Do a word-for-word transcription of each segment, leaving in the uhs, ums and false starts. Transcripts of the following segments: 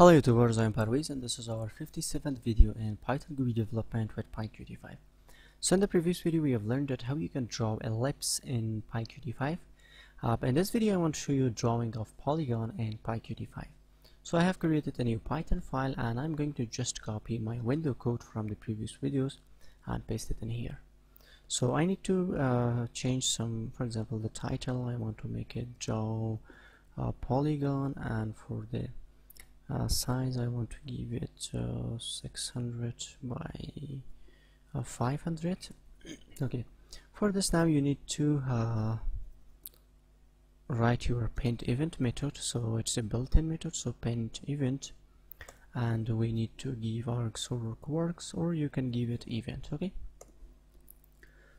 Hello YouTubers, I'm Parwiz and this is our fifty-seventh video in Python G U I development with PyQt five. So in the previous video we have learned that how you can draw ellipse in PyQt five. Uh, in this video I want to show you a drawing of polygon in PyQt five. So I have created a new Python file and I'm going to just copy my window code from the previous videos and paste it in here. So I need to uh, change some, for example the title, I want to make it draw uh, polygon, and for the Uh, size I want to give it uh, six hundred by five hundred. Okay, for this now you need to uh, write your paint event method. So it's a built-in method, so paint event, and we need to give args or works, or you can give it event. Okay,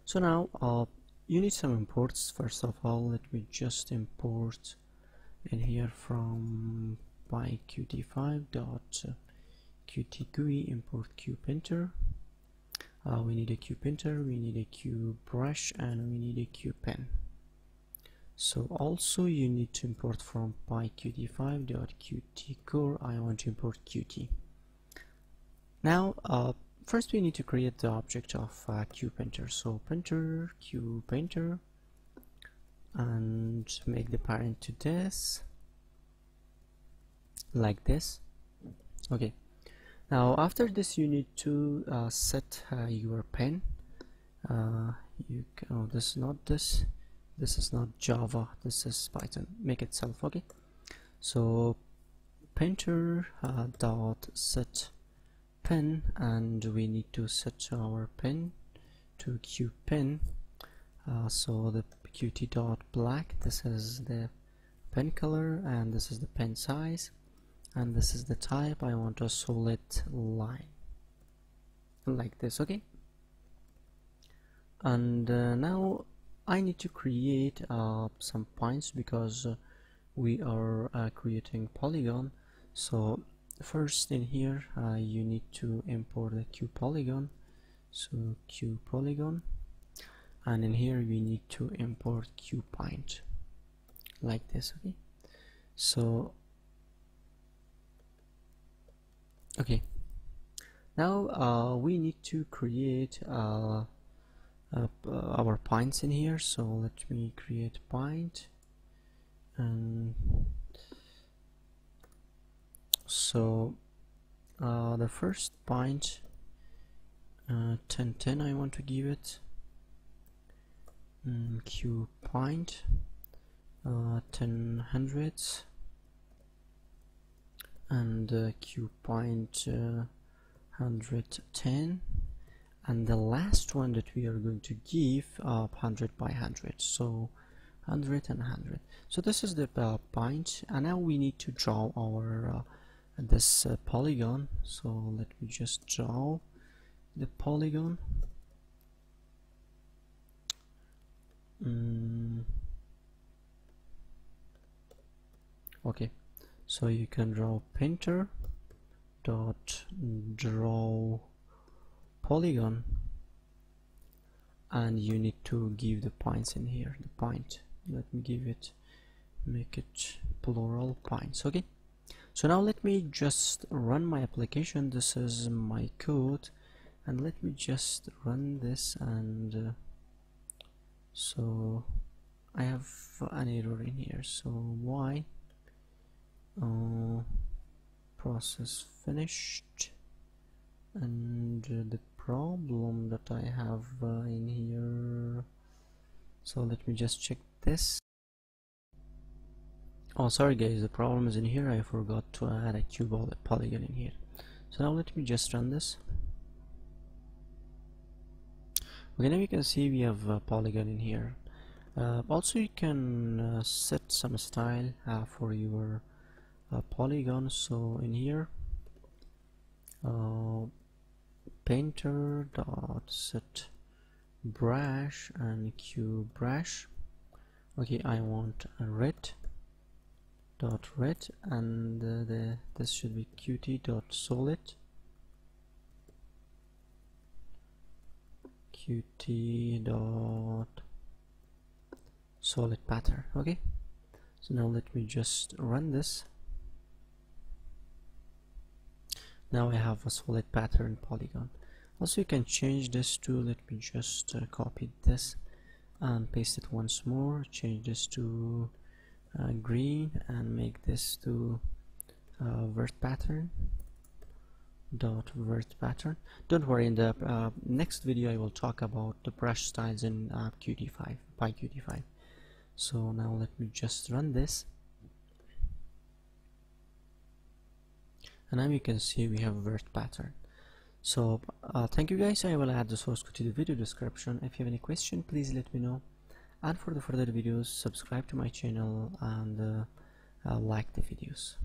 so now uh, you need some imports. First of all, let me just import in here from PyQt five dot Qt G U I, import QPainter. Uh, we need a QPainter, we need a QBrush, and we need a QPen. So also you need to import from PyQt five dot Qt Core, I want to import Qt. Now uh, first we need to create the object of uh, QPainter. So painter, QPainter, and make the parent to this, like this. Okay, now after this you need to uh, set uh, your pen. Uh, you can, oh, this is not this this is not Java, this is Python, make itself. Okay, so painter uh, dot set pen, and we need to set our pen to QPen. Uh, so the qt dot black, this is the pen color, and this is the pen size, and this is the type. I want a solid line like this. Okay, and uh, now I need to create uh, some points because uh, we are uh, creating polygon. So first in here uh, you need to import the QPolygon, so QPolygon, and in here we need to import QPoint like this. Okay, so okay, now uh, we need to create uh, uh, our points in here. So let me create point, and so uh, the first point uh, ten ten I want to give it mm, Q point uh, ten hundred, and uh, QPoint uh, one hundred ten, and the last one that we are going to give uh, one hundred by one hundred, so one hundred and one hundred. So this is the uh, point, and now we need to draw our uh, this uh, polygon. So let me just draw the polygon. Mm. Okay, so you can draw painter dot draw polygon, and you need to give the points in here, the point. Let me give it, make it plural points. Okay, so now let me just run my application. This is my code, and let me just run this, and uh, so I have an error in here. So why Uh, process finished, and uh, the problem that I have uh, in here, so let me just check this. Oh sorry guys, the problem is in here, I forgot to add a cube or a polygon in here. So now let me just run this. Okay, now you can see we have a polygon in here. Uh, also you can uh, set some style uh, for your Uh, polygon. So in here uh, painter dot set brush and QBrush. Okay, I want a red dot red, and uh, the this should be qt dot solid, qt dot solid pattern. Okay, so now let me just run this. Now I have a solid pattern polygon. Also, you can change this to, let me just uh, copy this and paste it once more, change this to uh, green and make this to uh, vert pattern dot vert pattern. Don't worry, in the uh, next video I will talk about the brush styles in uh, Qt five, PyQt five. So now let me just run this, and now you can see we have vert pattern. So uh, thank you guys. I will add the source code to the video description. If you have any question, please let me know, and for the further videos subscribe to my channel and uh, uh, like the videos.